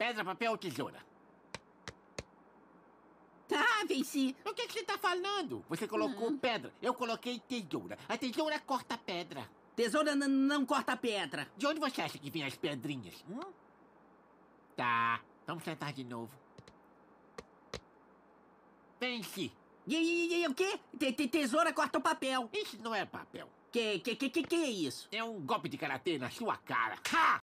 Pedra, papel ou tesoura? Ah, venci! O que você tá falando? Você colocou pedra, eu coloquei tesoura. A tesoura corta a pedra. Tesoura não corta a pedra. De onde você acha que vem as pedrinhas? Tá, vamos tentar de novo. Venci! E o quê? Tesoura corta o papel. Isso não é papel. Que é isso? É um golpe de karatê na sua cara. Ha!